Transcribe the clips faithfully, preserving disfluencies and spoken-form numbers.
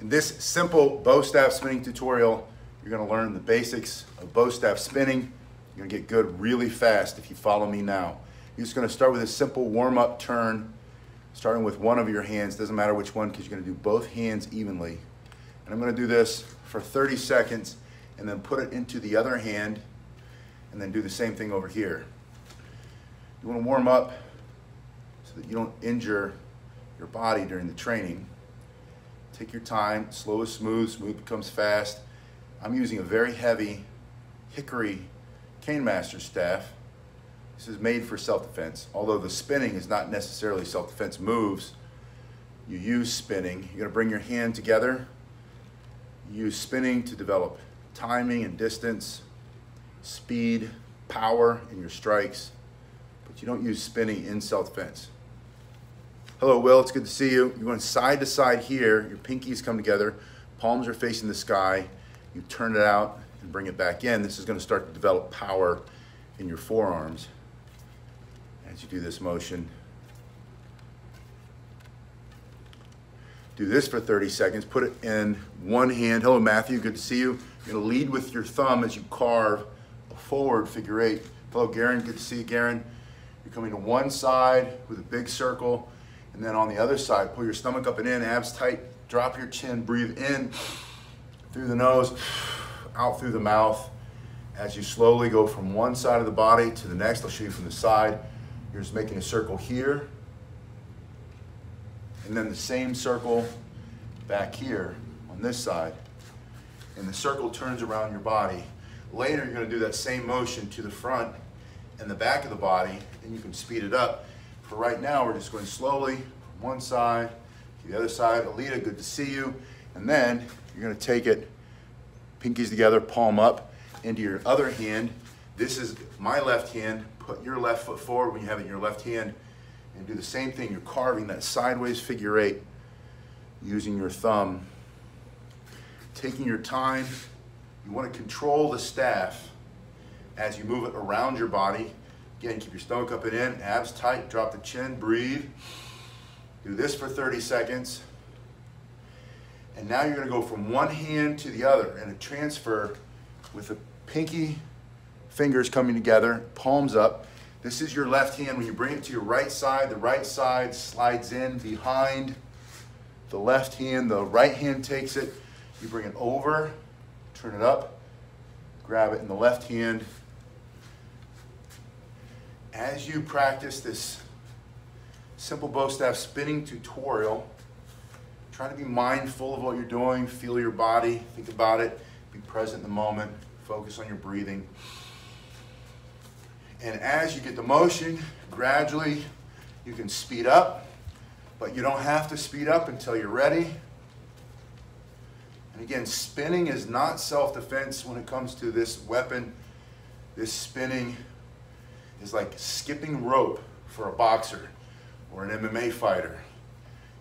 In this simple bow staff spinning tutorial, you're going to learn the basics of bow staff spinning. You're going to get good really fast if you follow me now. You're just going to start with a simple warm-up turn, starting with one of your hands. Doesn't matter which one, because you're going to do both hands evenly. And I'm going to do this for thirty seconds and then put it into the other hand and then do the same thing over here. You want to warm up so that you don't injure your body during the training. Take your time. Slow is smooth. Smooth becomes fast. I'm using a very heavy Hickory Cane Master Staff. This is made for self-defense. Although the spinning is not necessarily self-defense moves, you use spinning. You're going to bring your hand together. You use spinning to develop timing and distance, speed, power in your strikes. But you don't use spinning in self-defense. Hello, Will, it's good to see you. You're going side to side here. Your pinkies come together. Palms are facing the sky. You turn it out and bring it back in. This is going to start to develop power in your forearms as you do this motion. Do this for thirty seconds. Put it in one hand. Hello, Matthew, good to see you. You're going to lead with your thumb as you carve a forward figure eight. Hello, Garen, good to see you, Garen. You're coming to one side with a big circle. And then on the other side, pull your stomach up and in, abs tight, drop your chin, breathe in through the nose, out through the mouth. As you slowly go from one side of the body to the next, I'll show you from the side. You're just making a circle here. And then the same circle back here on this side. And the circle turns around your body. Later, you're gonna do that same motion to the front and the back of the body, and you can speed it up. For right now, we're just going slowly from one side to the other side. Alita, good to see you. And then you're going to take it, pinkies together, palm up, into your other hand. This is my left hand. Put your left foot forward when you have it in your left hand and do the same thing. You're carving that sideways figure eight using your thumb. Taking your time, you want to control the staff as you move it around your body. Again, keep your stomach up and in, abs tight, drop the chin, breathe. Do this for thirty seconds. And now you're gonna go from one hand to the other and a transfer with the pinky fingers coming together, palms up. This is your left hand. When you bring it to your right side, the right side slides in behind the left hand, the right hand takes it. You bring it over, turn it up, grab it in the left hand. As you practice this simple bow staff spinning tutorial, try to be mindful of what you're doing, feel your body, think about it, be present in the moment, focus on your breathing. And as you get the motion, gradually you can speed up, but you don't have to speed up until you're ready. And again, spinning is not self-defense when it comes to this weapon. This spinning is like skipping rope for a boxer or an M M A fighter.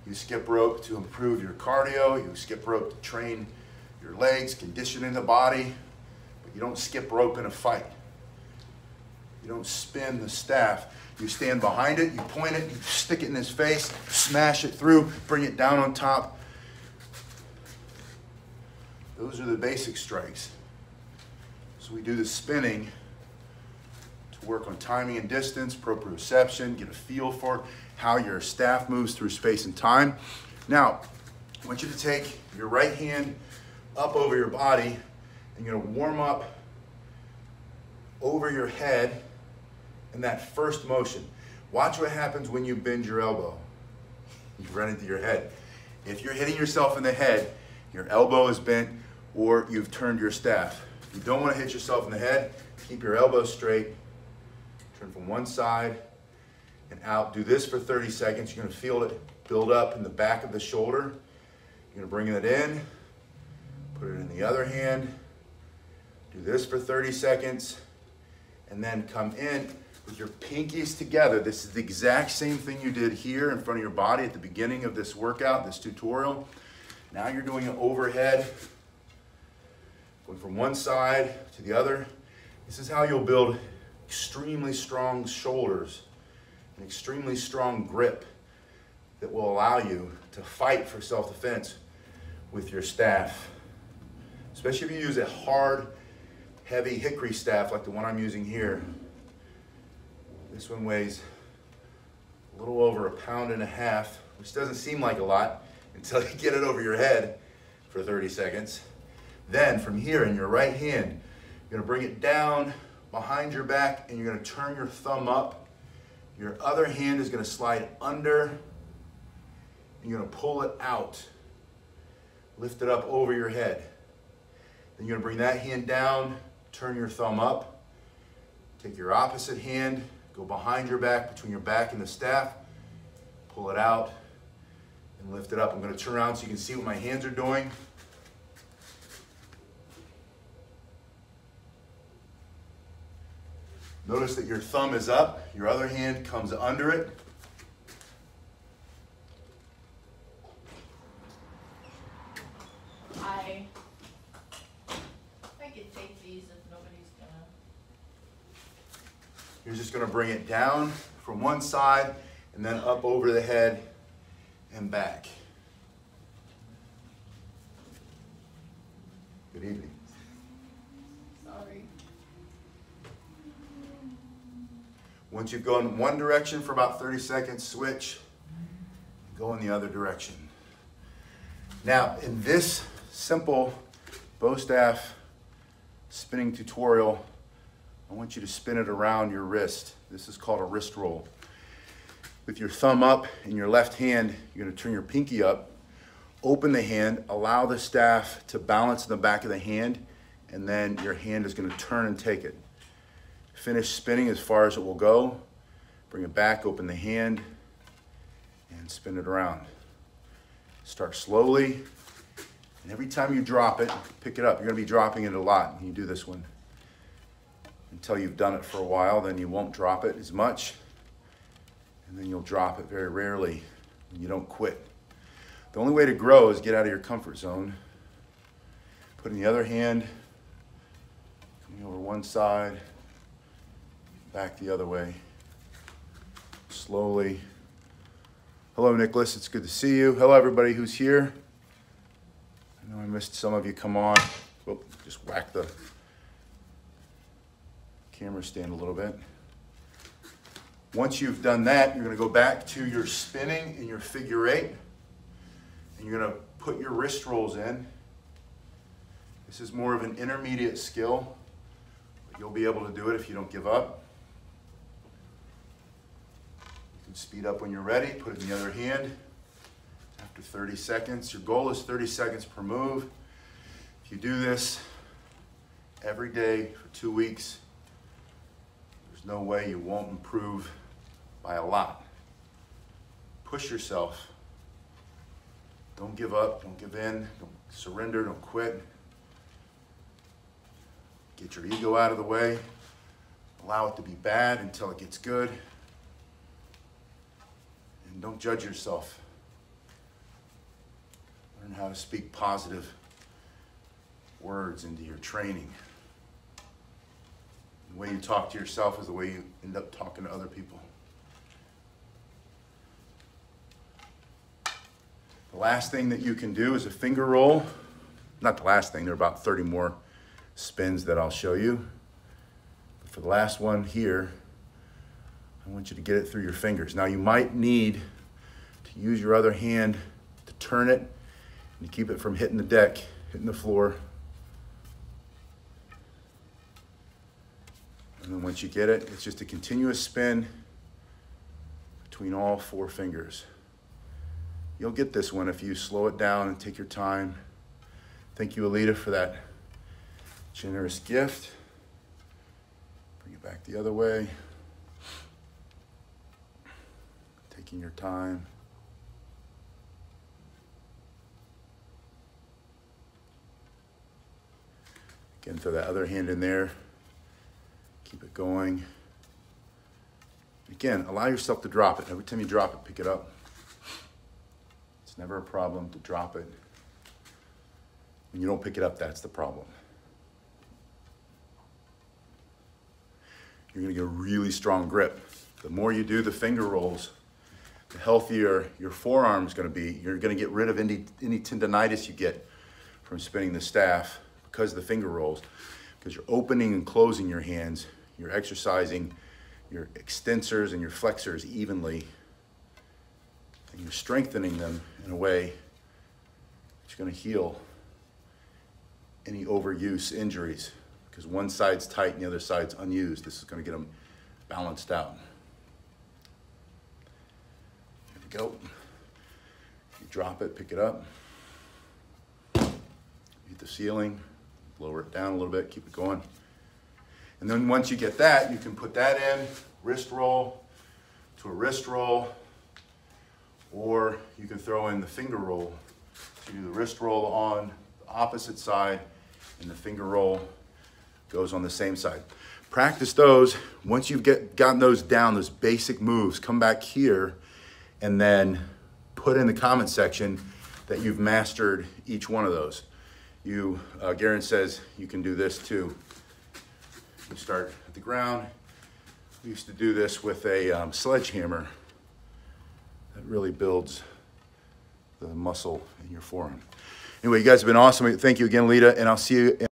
You skip rope to improve your cardio, you skip rope to train your legs, conditioning the body, but you don't skip rope in a fight. You don't spin the staff. You stand behind it, you point it, you stick it in his face, smash it through, bring it down on top. Those are the basic strikes. So we do the spinning, work on timing and distance, proprioception, get a feel for how your staff moves through space and time. Now, I want you to take your right hand up over your body and you're gonna warm up over your head in that first motion. Watch what happens when you bend your elbow. You run into your head. If you're hitting yourself in the head, your elbow is bent or you've turned your staff. If you don't wanna hit yourself in the head, keep your elbow straight. Turn from one side and out. Do this for thirty seconds. You're gonna feel it build up in the back of the shoulder. You're gonna bring it in, put it in the other hand. Do this for thirty seconds and then come in with your pinkies together. This is the exact same thing you did here in front of your body at the beginning of this workout, this tutorial. Now you're doing it overhead, going from one side to the other. This is how you'll build extremely strong shoulders, an extremely strong grip that will allow you to fight for self-defense with your staff, especially if you use a hard, heavy hickory staff like the one I'm using here. This one weighs a little over a pound and a half, which doesn't seem like a lot until you get it over your head for thirty seconds. Then from here in your right hand, you're gonna bring it down behind your back and you're gonna turn your thumb up. Your other hand is gonna slide under and you're gonna pull it out. Lift it up over your head. Then you're gonna bring that hand down, turn your thumb up, take your opposite hand, go behind your back, between your back and the staff, pull it out and lift it up. I'm gonna turn around so you can see what my hands are doing. Notice that your thumb is up, your other hand comes under it. I, I could take these if nobody's gonna. You're just gonna bring it down from one side and then up over the head and back. Good evening. Sorry. Once you've gone one direction for about thirty seconds, switch, go in the other direction. Now, in this simple bow staff spinning tutorial, I want you to spin it around your wrist. This is called a wrist roll. With your thumb up and your left hand, you're gonna turn your pinky up, open the hand, allow the staff to balance in the back of the hand, and then your hand is gonna turn and take it. Finish spinning as far as it will go. Bring it back, open the hand, and spin it around. Start slowly, and every time you drop it, pick it up. You're gonna be dropping it a lot, and you do this one until you've done it for a while, then you won't drop it as much, and then you'll drop it very rarely, and you don't quit. The only way to grow is get out of your comfort zone. Put in the other hand, coming over one side, back the other way, slowly. Hello, Nicholas, it's good to see you. Hello, everybody who's here. I know I missed some of you come on. Whoop, just whack the camera stand a little bit. Once you've done that, you're gonna go back to your spinning and your figure eight, and you're gonna put your wrist rolls in. This is more of an intermediate skill, but you'll be able to do it if you don't give up. Speed up when you're ready, put it in the other hand. After thirty seconds, your goal is thirty seconds per move. If you do this every day for two weeks, there's no way you won't improve by a lot. Push yourself. Don't give up, don't give in, don't surrender, don't quit. Get your ego out of the way. Allow it to be bad until it gets good. And don't judge yourself. Learn how to speak positive words into your training. The way you talk to yourself is the way you end up talking to other people. The last thing that you can do is a finger roll. Not the last thing, there are about thirty more spins that I'll show you. But for the last one here, I want you to get it through your fingers. Now, you might need to use your other hand to turn it and to keep it from hitting the deck, hitting the floor. And then once you get it, it's just a continuous spin between all four fingers. You'll get this one if you slow it down and take your time. Thank you, Alita, for that generous gift. Bring it back the other way. Taking your time. Again, throw that other hand in there. Keep it going. Again, allow yourself to drop it. Every time you drop it, pick it up. It's never a problem to drop it. When you don't pick it up, that's the problem. You're gonna get a really strong grip. The more you do the finger rolls, the healthier your forearm is going to be. You're going to get rid of any, any tendonitis you get from spinning the staff because of the finger rolls, because you're opening and closing your hands. You're exercising your extensors and your flexors evenly, and you're strengthening them in a way that's going to heal any overuse injuries, because one side's tight and the other side's unused. This is going to get them balanced out. There we go. You drop it, pick it up, hit the ceiling, lower it down a little bit, keep it going. And then once you get that, you can put that in, wrist roll to a wrist roll, or you can throw in the finger roll. So you do the wrist roll on the opposite side, and the finger roll goes on the same side. Practice those. Once you've get, gotten those down, those basic moves, come back here and then put in the comment section that you've mastered each one of those. You, uh, Garen says you can do this too. You start at the ground. We used to do this with a um, sledgehammer. That really builds the muscle in your forearm. Anyway, you guys have been awesome. Thank you again, Lita, and I'll see you in